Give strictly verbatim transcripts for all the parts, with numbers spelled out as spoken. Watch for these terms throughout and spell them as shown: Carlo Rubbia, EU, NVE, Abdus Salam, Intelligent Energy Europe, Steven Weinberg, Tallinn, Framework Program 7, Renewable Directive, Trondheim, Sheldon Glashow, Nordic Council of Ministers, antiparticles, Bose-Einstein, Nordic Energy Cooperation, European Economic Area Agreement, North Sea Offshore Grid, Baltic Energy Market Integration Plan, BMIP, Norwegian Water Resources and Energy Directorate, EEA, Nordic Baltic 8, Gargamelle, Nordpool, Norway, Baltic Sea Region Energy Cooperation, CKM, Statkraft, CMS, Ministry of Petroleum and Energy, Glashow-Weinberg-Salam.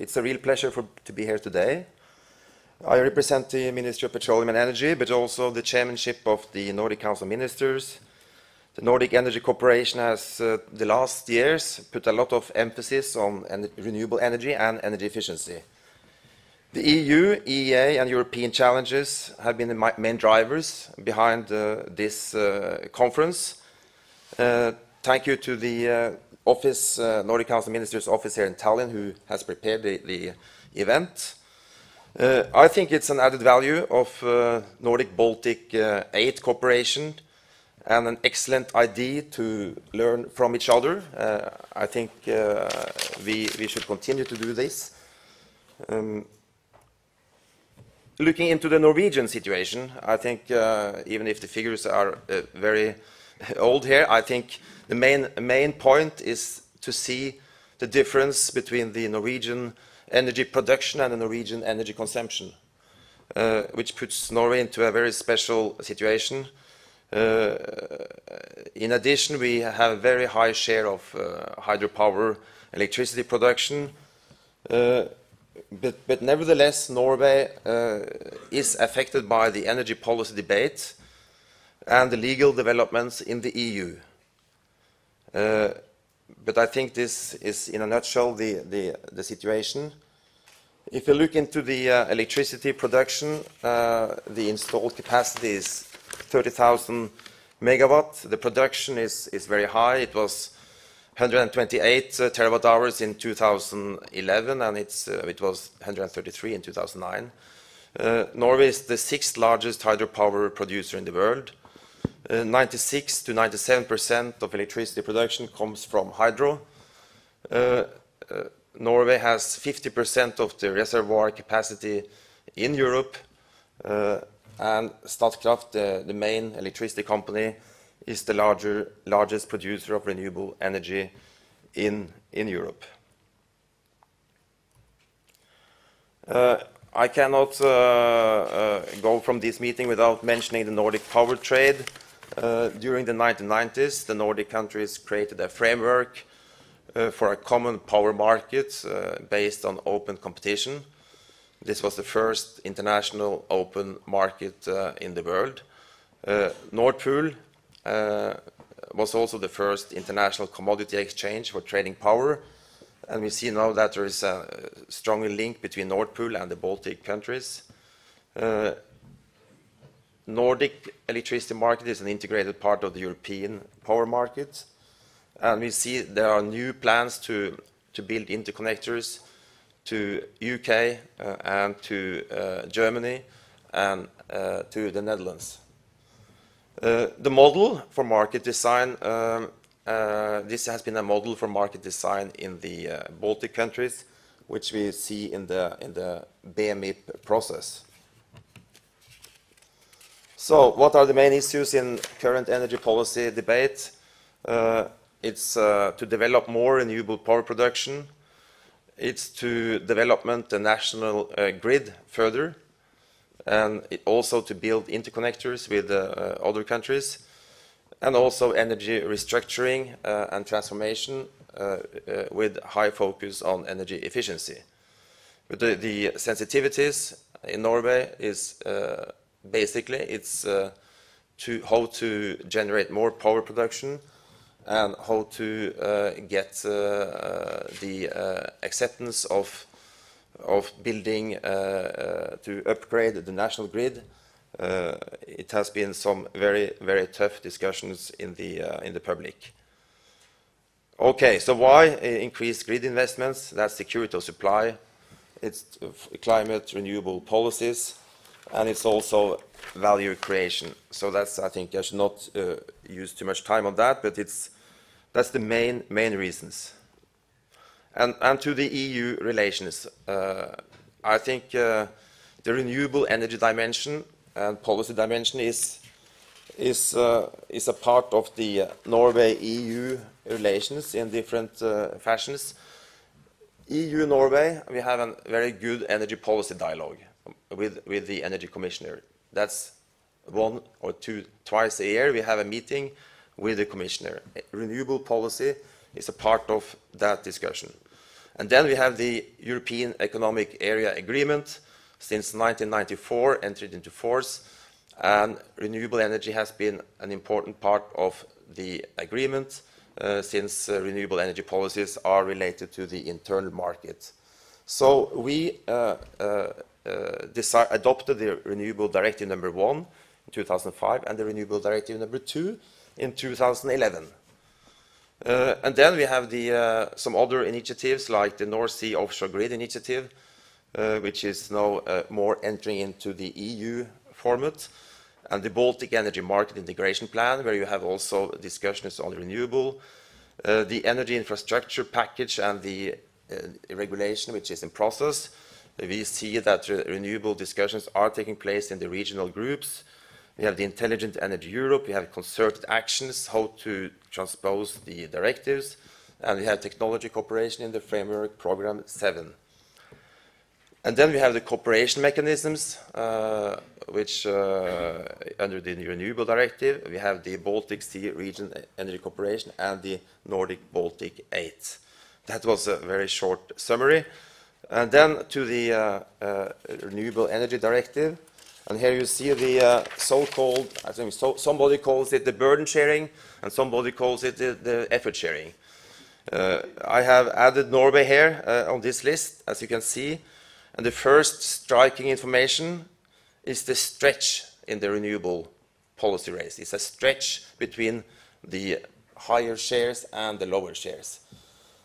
It's a real pleasure for, to be here today. I represent the Ministry of Petroleum and Energy, but also the chairmanship of the Nordic Council of Ministers. The Nordic Energy Cooperation has, uh, the last years, put a lot of emphasis on en- renewable energy and energy efficiency. The E U, E E A and European challenges have been the main drivers behind uh, this uh, conference. Uh, thank you to the uh, office, uh, Nordic Council of Ministers office here in Tallinn, who has prepared the, the event. Uh, I think it's an added value of uh, Nordic Baltic uh, eight cooperation and an excellent idea to learn from each other. Uh, I think uh, we, we should continue to do this. Um, looking into the Norwegian situation, I think uh, even if the figures are uh, very old here, I think the main, main point is to see the difference between the Norwegian energy production and the Norwegian energy consumption, uh, which puts Norway into a very special situation. Uh, in addition, we have a very high share of uh, hydropower electricity production, uh, but, but nevertheless Norway uh, is affected by the energy policy debate and the legal developments in the E U. Uh, but I think this is, in a nutshell, the, the, the situation. If you look into the uh, electricity production, uh, the installed capacity is thirty thousand megawatt. The production is, is very high. It was one hundred twenty-eight uh, terawatt hours in two thousand eleven, and it's, uh, it was one hundred thirty-three in two thousand nine. Uh, Norway is the sixth largest hydropower producer in the world. Uh, ninety-six to ninety-seven percent of electricity production comes from hydro. Uh, uh, Norway has fifty percent of the reservoir capacity in Europe. Uh, and Statkraft, uh, the main electricity company, is the larger, largest producer of renewable energy in, in Europe. Uh, I cannot uh, uh, go from this meeting without mentioning the Nordic power trade. Uh, during the nineteen nineties, the Nordic countries created a framework uh, for a common power market uh, based on open competition. This was the first international open market uh, in the world. Uh, Nordpool uh, was also the first international commodity exchange for trading power. And we see now that there is a stronger link between Nordpool and the Baltic countries. Uh, Nordic electricity market is an integrated part of the European power market, and we see there are new plans to, to build interconnectors to U K uh, and to uh, Germany and uh, to the Netherlands. Uh, the model for market design, um, uh, this has been a model for market design in the uh, Baltic countries, which we see in the, in the B M I P process. So, what are the main issues in current energy policy debate? Uh, it's uh, to develop more renewable power production. It's to develop the national uh, grid further, and it also to build interconnectors with uh, other countries, and also energy restructuring uh, and transformation uh, uh, with high focus on energy efficiency. But the, the sensitivities in Norway is uh, basically, it's uh, to how to generate more power production and how to uh, get uh, uh, the uh, acceptance of, of building, uh, uh, to upgrade the national grid. Uh, it has been some very, very tough discussions in the, uh, in the public. Okay, so why increase grid investments? That's security of supply. It's climate renewable policies. And it's also value creation. So that's, I think I should not uh, use too much time on that, but it's, that's the main, main reasons. And, and to the E U relations, uh, I think uh, the renewable energy dimension and policy dimension is, is, uh, is a part of the Norway-E U relations in different uh, fashions. E U-Norway, we have a very good energy policy dialogue with, with the energy commissioner. That's one or two, twice a year we have a meeting with the commissioner. Renewable policy is a part of that discussion. And then we have the European Economic Area Agreement, since nineteen ninety-four entered into force, and renewable energy has been an important part of the agreement uh, since uh, renewable energy policies are related to the internal market. So we uh, uh, uh, adopted the Renewable Directive number one in two thousand five and the Renewable Directive number two in two thousand eleven. Uh, and then we have the, uh, some other initiatives like the North Sea Offshore Grid initiative, uh, which is now uh, more entering into the E U format, and the Baltic Energy Market Integration Plan, where you have also discussions on renewable, uh, the energy infrastructure package and the uh, regulation, which is in process. We see that re renewable discussions are taking place in the regional groups. We have the Intelligent Energy Europe, we have concerted actions, how to transpose the directives, and we have technology cooperation in the Framework Program seven. And then we have the cooperation mechanisms, uh, which uh, under the Renewable Directive, we have the Baltic Sea Region Energy Cooperation and the Nordic Baltic eight. That was a very short summary. And then to the uh, uh, Renewable Energy Directive. And here you see the uh, so-called, I think so, somebody calls it the burden sharing, and somebody calls it the, the effort sharing. Uh, I have added Norway here uh, on this list, as you can see. And the first striking information is the stretch in the renewable policy race. It's a stretch between the higher shares and the lower shares.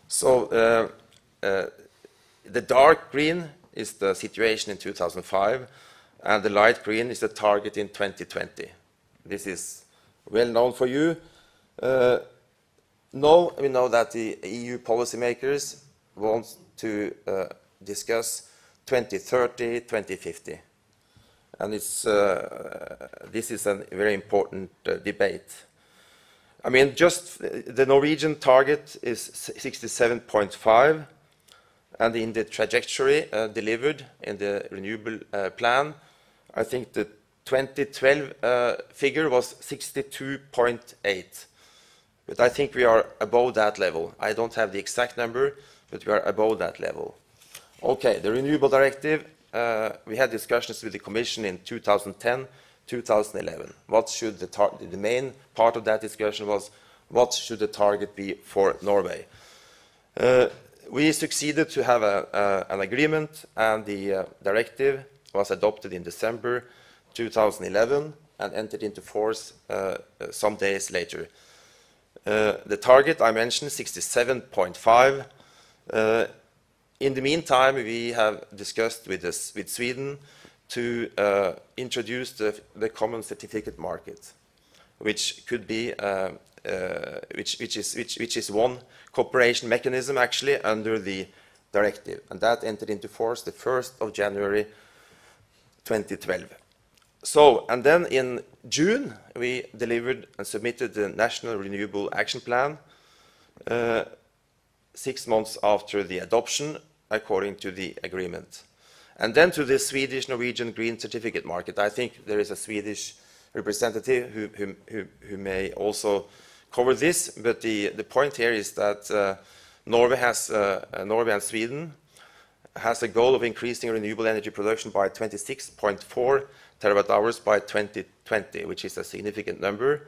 So uh, uh, the dark green is the situation in two thousand five. And the light green is the target in twenty twenty. This is well known for you. Uh, now we know that the E U policymakers want to uh, discuss twenty thirty, twenty fifty. And it's, uh, this is a very important uh, debate. I mean, just the Norwegian target is sixty-seven point five, and in the trajectory uh, delivered in the renewable uh, plan, I think the twenty twelve uh, figure was sixty-two point eight, but I think we are above that level. I don't have the exact number, but we are above that level. Okay, the Renewable Directive, uh, we had discussions with the Commission in two thousand ten, two thousand eleven. What should the, tar the main part of that discussion was, what should the target be for Norway? Uh, we succeeded to have a, uh, an agreement, and the uh, directive was adopted in December two thousand eleven and entered into force uh, some days later. Uh, the target I mentioned, sixty-seven point five. Uh, in the meantime, we have discussed with, this, with Sweden to uh, introduce the, the common certificate market, which could be, uh, uh, which, which, is, which, which is one cooperation mechanism actually under the directive. And that entered into force the first of January twenty twelve. So, and then in June, we delivered and submitted the National Renewable Action Plan uh, six months after the adoption, according to the agreement. And then to the Swedish-Norwegian Green Certificate Market. I think there is a Swedish representative who, who, who, who may also cover this, but the, the point here is that uh, Norway, has, uh, Norway and Sweden has a goal of increasing renewable energy production by twenty-six point four terawatt hours by twenty twenty, which is a significant number.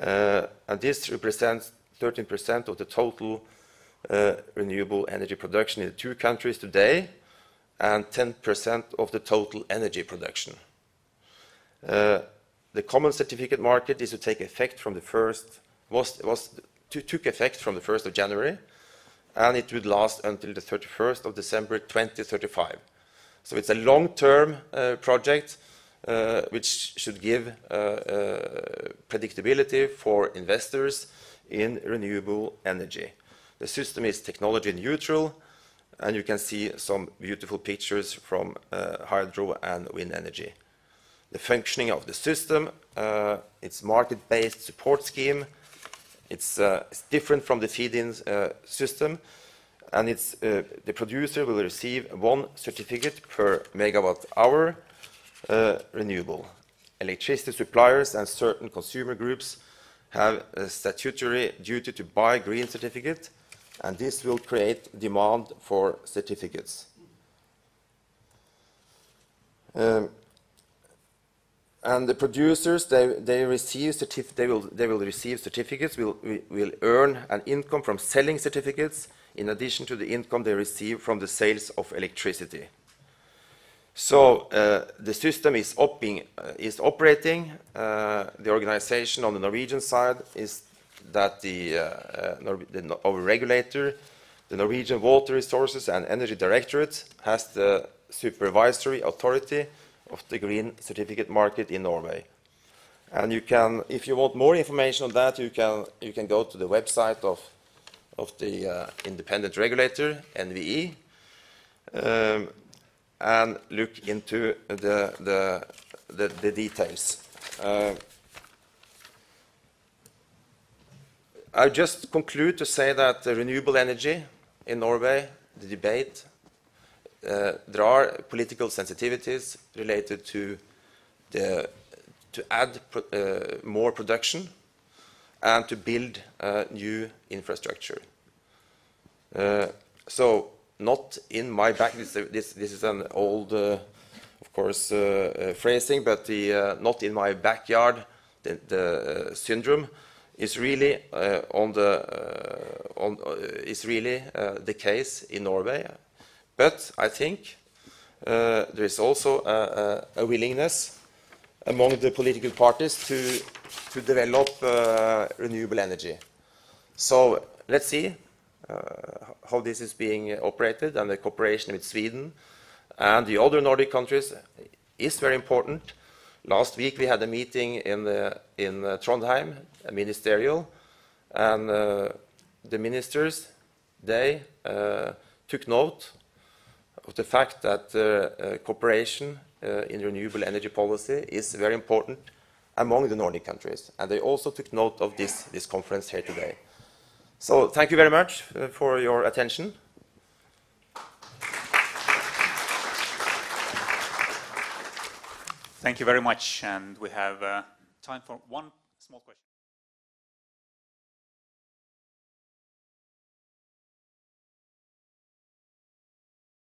Uh, and this represents thirteen percent of the total uh, renewable energy production in the two countries today, and ten percent of the total energy production. Uh, the common certificate market is to take effect from the first, was, was to, took effect from the first of January. And it would last until the thirty-first of December twenty thirty-five. So it's a long-term uh, project uh, which should give uh, uh, predictability for investors in renewable energy. The system is technology neutral, and you can see some beautiful pictures from uh, hydro and wind energy. The functioning of the system, uh, its market-based support scheme. It's, uh, it's different from the feed-in uh, system, and it's, uh, the producer will receive one certificate per megawatt hour uh, renewable. Electricity suppliers and certain consumer groups have a statutory duty to buy green certificate and this will create demand for certificates. Um, and the producers, they, they, receive certif they, will, they will receive certificates, will, will earn an income from selling certificates in addition to the income they receive from the sales of electricity. So uh, the system is, oping, uh, is operating. Uh, the organization on the Norwegian side is that the, uh, uh, Nor the our regulator, the Norwegian Water Resources and Energy Directorate, has the supervisory authority of the green certificate market in Norway. And you can, if you want more information on that, you can you can go to the website of of the uh, independent regulator, N V E. Um, and look into the, the, the, the details. Uh, I'll just conclude to say that the renewable energy in Norway, the debate, uh, there are political sensitivities related to, the, to add pro, uh, more production and to build uh, new infrastructure. Uh, so, Not in my back. This, this, this is an old, uh, of course, uh, uh, phrasing, but the uh, not in my backyard the, the uh, syndrome is really uh, on the uh, on uh, is really uh, the case in Norway. But I think uh, there is also a, a, a willingness among the political parties to to develop uh, renewable energy. So let's see. Uh, how this is being operated, and the cooperation with Sweden and the other Nordic countries is very important. Last week we had a meeting in, the, in uh, Trondheim, a ministerial, and uh, the ministers, they uh, took note of the fact that uh, uh, cooperation uh, in renewable energy policy is very important among the Nordic countries. And they also took note of this, this conference here today. So thank you very much uh, for your attention. Thank you very much, and we have uh, time for one small question.